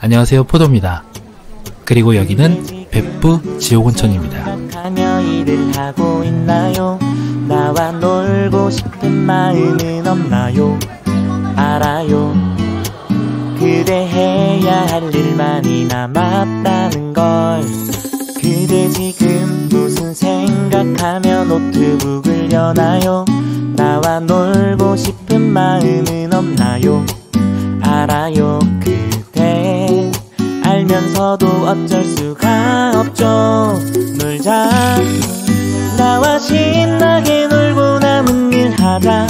안녕하세요, 포도입니다. 그리고 여기는 벳푸 지옥 온천입니다. 하며 일을 하고 있나요? 나와 놀고 싶은 마음은 없나요? 알아요. 그대 해야 할 일만이 남았다는 걸. 그대 지금 무슨 생각하며 노트북을 여나요? 나와 놀고 싶은 마음은 없나요? 알아요. 그대 알면서도 어쩔 수가 없죠. 놀자. 나와 신나게 놀고 남은 일 하자.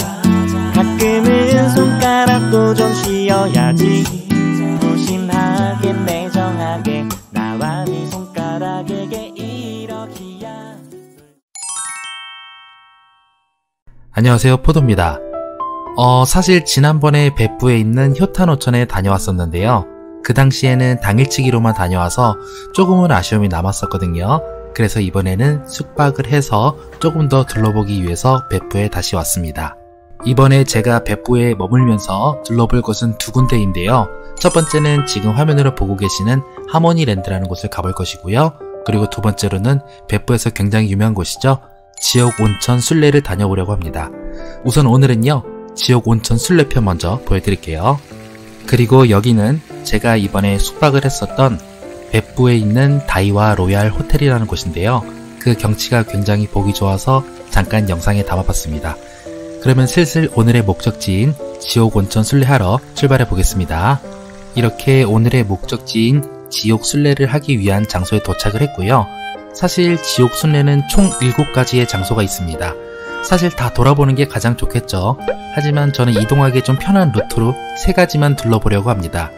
가끔은 손가락도 좀 쉬어야지. 조심하게 매정하게 나와 네 손가락에게 이러기야. 안녕하세요, 포도입니다. 사실 지난번에 벳푸에 있는 효탄오천에 다녀왔었는데요. 그 당시에는 당일치기로만 다녀와서 조금은 아쉬움이 남았었거든요. 그래서 이번에는 숙박을 해서 조금 더 둘러보기 위해서 벳푸에 다시 왔습니다. 이번에 제가 벳푸에 머물면서 둘러볼 곳은 두 군데인데요. 첫 번째는 지금 화면으로 보고 계시는 하모니랜드라는 곳을 가볼 것이고요. 그리고 두 번째로는 벳푸에서 굉장히 유명한 곳이죠. 지옥 온천 순례를 다녀보려고 합니다. 우선 오늘은요, 지옥 온천 순례편 먼저 보여드릴게요. 그리고 여기는 제가 이번에 숙박을 했었던 벳푸에 있는 다이와 로얄 호텔이라는 곳인데요. 그 경치가 굉장히 보기 좋아서 잠깐 영상에 담아봤습니다. 그러면 슬슬 오늘의 목적지인 지옥 온천 순례하러 출발해 보겠습니다. 이렇게 오늘의 목적지인 지옥 순례를 하기 위한 장소에 도착을 했고요. 사실 지옥 순례는 총 7가지의 장소가 있습니다. 사실 다 돌아보는 게 가장 좋겠죠. 하지만 저는 이동하기 좀 편한 루트로 3가지만 둘러보려고 합니다.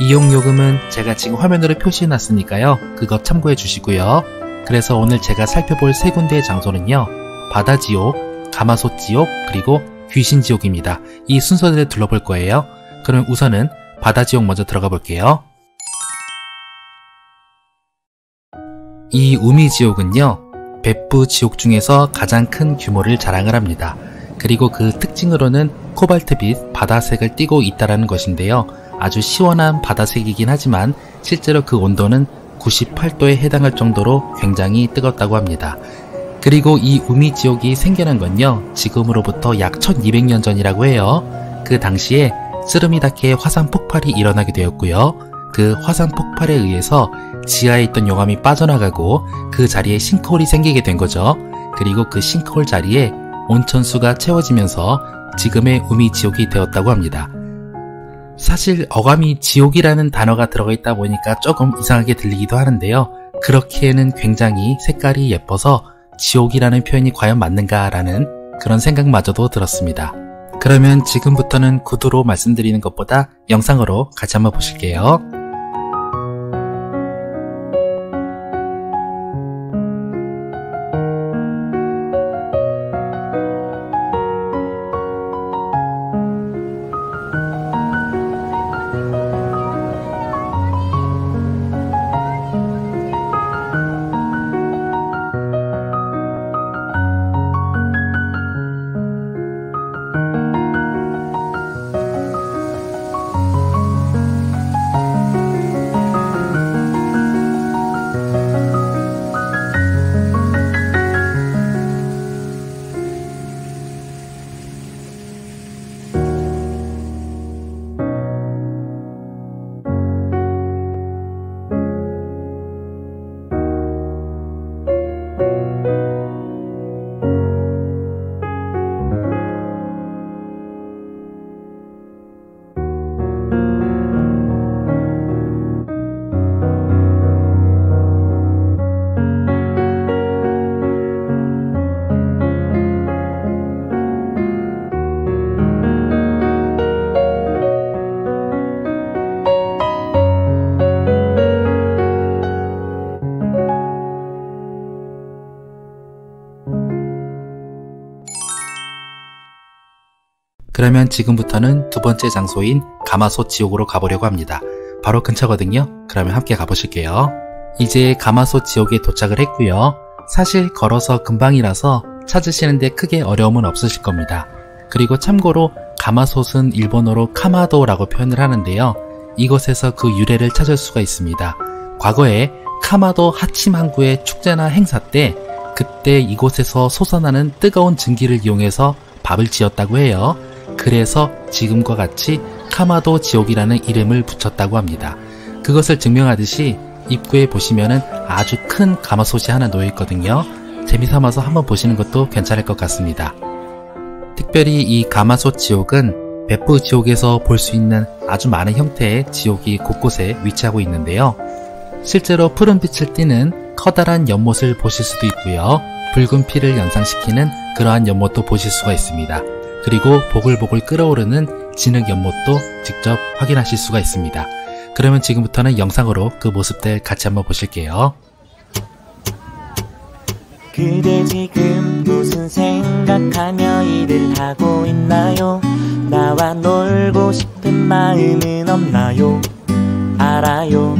이용요금은 제가 지금 화면으로 표시해놨으니까요. 그거 참고해 주시고요. 그래서 오늘 제가 살펴볼 3군데의 장소는요, 바다지옥, 가마솥지옥, 그리고 귀신지옥입니다. 이 순서대로 둘러볼 거예요. 그럼 우선은 바다지옥 먼저 들어가 볼게요. 이 우미지옥은요, 벳푸 지옥 중에서 가장 큰 규모를 자랑을 합니다. 그리고 그 특징으로는 코발트빛 바다색을 띠고 있다는 것인데요. 아주 시원한 바다색이긴 하지만 실제로 그 온도는 98도에 해당할 정도로 굉장히 뜨겁다고 합니다. 그리고 이 우미지옥이 생겨난 건요, 지금으로부터 약 1200년 전이라고 해요. 그 당시에 쓰르미다케 화산 폭발이 일어나게 되었고요. 그 화산 폭발에 의해서 지하에 있던 용암이 빠져나가고 그 자리에 싱크홀이 생기게 된 거죠. 그리고 그 싱크홀 자리에 온천수가 채워지면서 지금의 우미지옥이 되었다고 합니다. 사실 어감이 지옥이라는 단어가 들어가 있다 보니까 조금 이상하게 들리기도 하는데요. 그렇기에는 굉장히 색깔이 예뻐서 지옥이라는 표현이 과연 맞는가 라는 그런 생각마저도 들었습니다. 그러면 지금부터는 구두로 말씀드리는 것보다 영상으로 같이 한번 보실게요. 그러면 지금부터는 두 번째 장소인 가마솥지옥으로 가보려고 합니다. 바로 근처거든요. 그러면 함께 가보실게요. 이제 가마솥지옥에 도착을 했고요. 사실 걸어서 금방이라서 찾으시는데 크게 어려움은 없으실 겁니다. 그리고 참고로 가마솥은 일본어로 카마도라고 표현을 하는데요. 이곳에서 그 유래를 찾을 수가 있습니다. 과거에 카마도 하치만구의 축제나 행사 때 그때 이곳에서 솟아나는 뜨거운 증기를 이용해서 밥을 지었다고 해요. 그래서 지금과 같이 카마도 지옥이라는 이름을 붙였다고 합니다. 그것을 증명하듯이 입구에 보시면은 아주 큰 가마솥이 하나 놓여 있거든요. 재미삼아서 한번 보시는 것도 괜찮을 것 같습니다. 특별히 이 가마솥 지옥은 벳푸 지옥에서 볼 수 있는 아주 많은 형태의 지옥이 곳곳에 위치하고 있는데요. 실제로 푸른 빛을 띠는 커다란 연못을 보실 수도 있고요. 붉은 피를 연상시키는 그러한 연못도 보실 수가 있습니다. 그리고 보글보글 끓어오르는 진흙 연못도 직접 확인하실 수가 있습니다. 그러면 지금부터는 영상으로 그 모습들 같이 한번 보실게요. 그대 지금 무슨 생각하며 일을 하고 있나요? 나와 놀고 싶은 마음은 없나요? 알아요.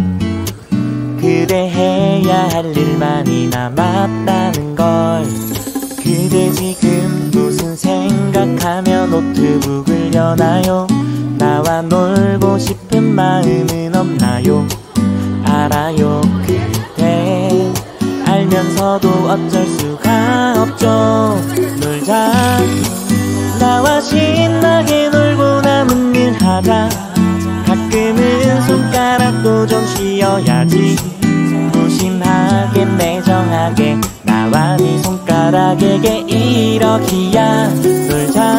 그대 해야 할 일만이 남았다는 걸. 그대 지금 무슨 생각하며 노트북을 여나요? 나와 놀고 싶은 마음은 없나요? 알아요. 그대 알면서도 어쩔 수가 없죠. 놀자. 나와 신나게 놀고 남은 일 하자. 가끔은 손가락도 좀 쉬어야지. 무심하게 매정하게 나와 네 손가락에게 이러기야. 놀자.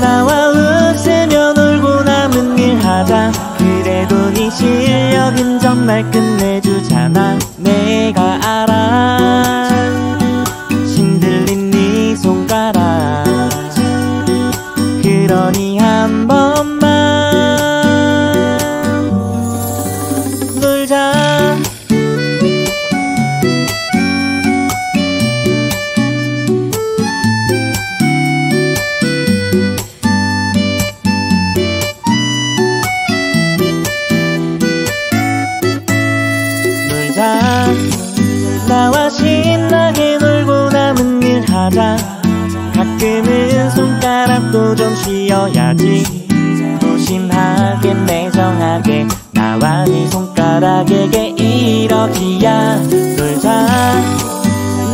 나와 웃으며 놀고 남은 일 하자. 그래도 네 실력은 정말 끝내주잖아. 내가 알아. 힘들린 네 손가락. 그러니 한 번만 놀자. 나와 신나게 놀고 남은 일 하자. 가끔은 손가락도 좀 쉬어야지. 조심하게 매정하게 나와 네 손가락에게 이러기야. 놀자.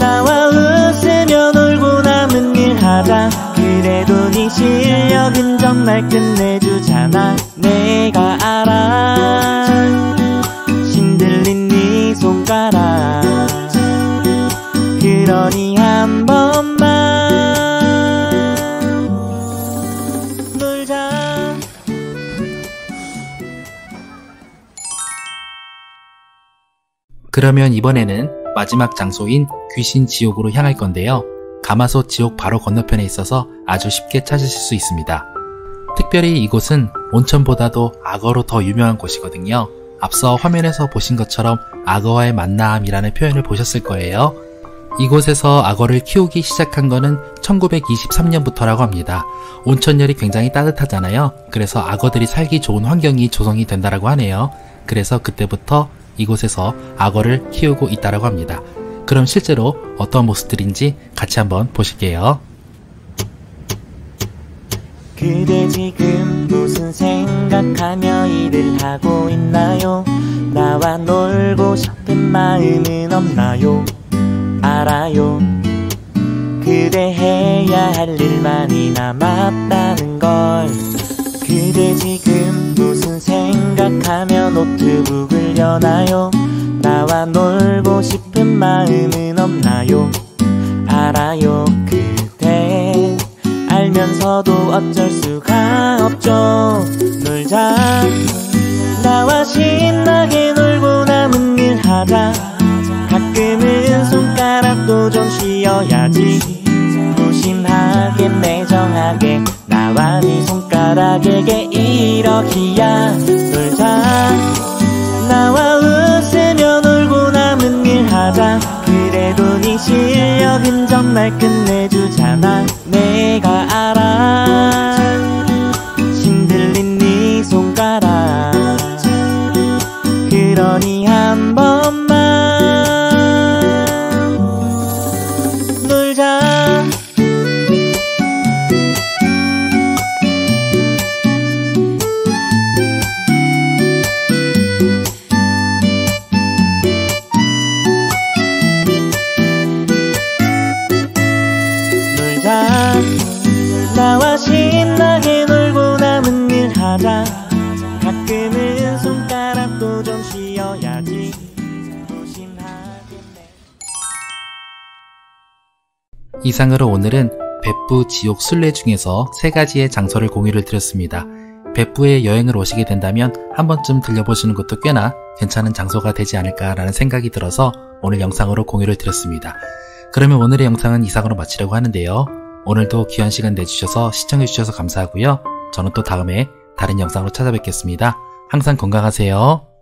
나와 웃으며 놀고 남은 일 하자. 그래도 네 실력은 정말 끝내주잖아. 내가 알아. 흔들린 네 손가락. 그러니 한 번만 놀자. 그러면 이번에는 마지막 장소인 귀신지옥으로 향할 건데요. 가마솥 지옥 바로 건너편에 있어서 아주 쉽게 찾으실 수 있습니다. 특별히 이곳은 온천보다도 악어로 더 유명한 곳이거든요. 앞서 화면에서 보신 것처럼 악어와의 만남이라는 표현을 보셨을 거예요. 이곳에서 악어를 키우기 시작한 거는 1923년부터라고 합니다. 온천열이 굉장히 따뜻하잖아요. 그래서 악어들이 살기 좋은 환경이 조성이 된다라고 하네요. 그래서 그때부터 이곳에서 악어를 키우고 있다라고 합니다. 그럼 실제로 어떤 모습들인지 같이 한번 보실게요. 그대 지금 무슨 생각하며 일을 하고 있나요? 나와 놀고 싶은 마음은 없나요? 알아요. 그대 해야 할 일만이 남았다는 걸. 그대 지금 무슨 생각하며 노트북을 여나요? 나와 놀고 싶은 마음은 없나요? 알아요. 그대 알면서도 어쩔 수가 없죠. 놀자. 나와 신나게 놀고 남은 일 하자. 가끔은 손가락도 좀 쉬어야지. 무심하게 매정하게 나와 네 손가락에게 이러기야. 놀자. 나와 웃으며 놀고 남은 일 하자. 그래도 네 실력은 정말 끝내주잖아. 내가 알아. 흔들린 네 손가락. 그러니 한 번만 놀자. 이상으로 오늘은 벳푸 지옥 순례 중에서 세 가지의 장소를 공유를 드렸습니다. 벳푸에 여행을 오시게 된다면 한 번쯤 들려보시는 것도 꽤나 괜찮은 장소가 되지 않을까라는 생각이 들어서 오늘 영상으로 공유를 드렸습니다. 그러면 오늘의 영상은 이상으로 마치려고 하는데요. 오늘도 귀한 시간 내주셔서 시청해주셔서 감사하고요. 저는 또 다음에 다른 영상으로 찾아뵙겠습니다. 항상 건강하세요.